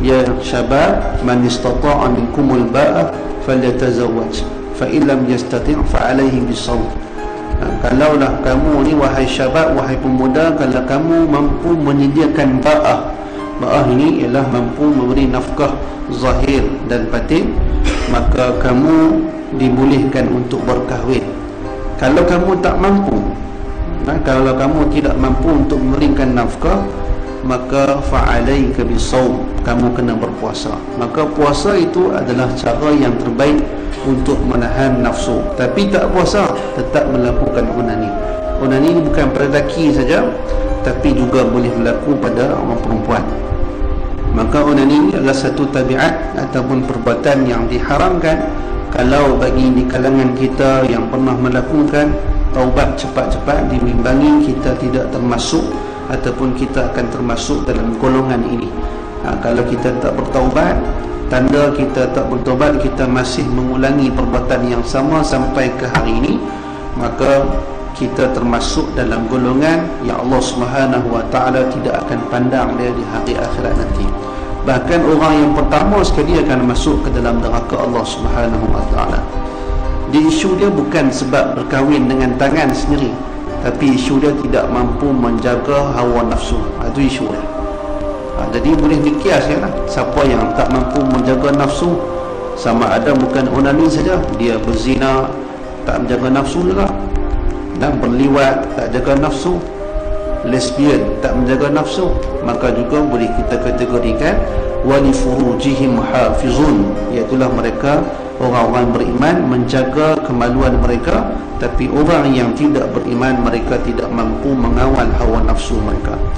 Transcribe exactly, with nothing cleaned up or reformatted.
ya syabab, man istata'a minkumul ba'a falyatazawwaj, fa in lam yastati' fa alaihi bisawm. Kalaulah kamu ni wahai syabab, wahai pemuda, kalau kamu mampu menyediakan ba'ah, ba'ah ini ialah mampu memberi nafkah zahir dan batin, maka kamu dibolehkan untuk berkahwin. Kalau kamu tak mampu, nah, kalau kamu tidak mampu untuk memberikan nafkah, maka fa'alaika bisawm, kamu kena berpuasa. Maka puasa itu adalah cara yang terbaik untuk menahan nafsu. Tapi tak puasa, tetap melakukan onani. Onani ini bukan pada lelaki saja, tapi juga boleh berlaku pada orang perempuan. Maka onani ini adalah satu tabiat ataupun perbuatan yang diharamkan. Kalau bagi di kalangan kita yang pernah melakukan, taubat cepat-cepat, diimbangi kita tidak termasuk ataupun kita akan termasuk dalam golongan ini. Ha, kalau kita tak bertaubat, tanda kita tak bertaubat, kita masih mengulangi perbuatan yang sama sampai ke hari ini, maka kita termasuk dalam golongan yang Allah Subhanahu Wa Taala tidak akan pandang dia di hari akhirat nanti. Bahkan orang yang pertama sekali akan masuk ke dalam neraka Allah Subhanahu Wa Taala. Di isu dia bukan sebab berkahwin dengan tangan sendiri, tapi isu dia tidak mampu menjaga hawa nafsu. Itu isu dia. Ha, jadi boleh dikiaskan lah. Siapa yang tak mampu menjaga nafsu, sama ada bukan onani saja, dia berzina tak menjaga nafsu juga, dan berliwat tak jaga nafsu, lesbian tak menjaga nafsu, maka juga boleh kita kategorikan wali furujihim hafizun, iaitulah mereka orang-orang beriman menjaga kemaluan mereka. Tapi orang yang tidak beriman, mereka tidak mampu mengawal hawa nafsu mereka.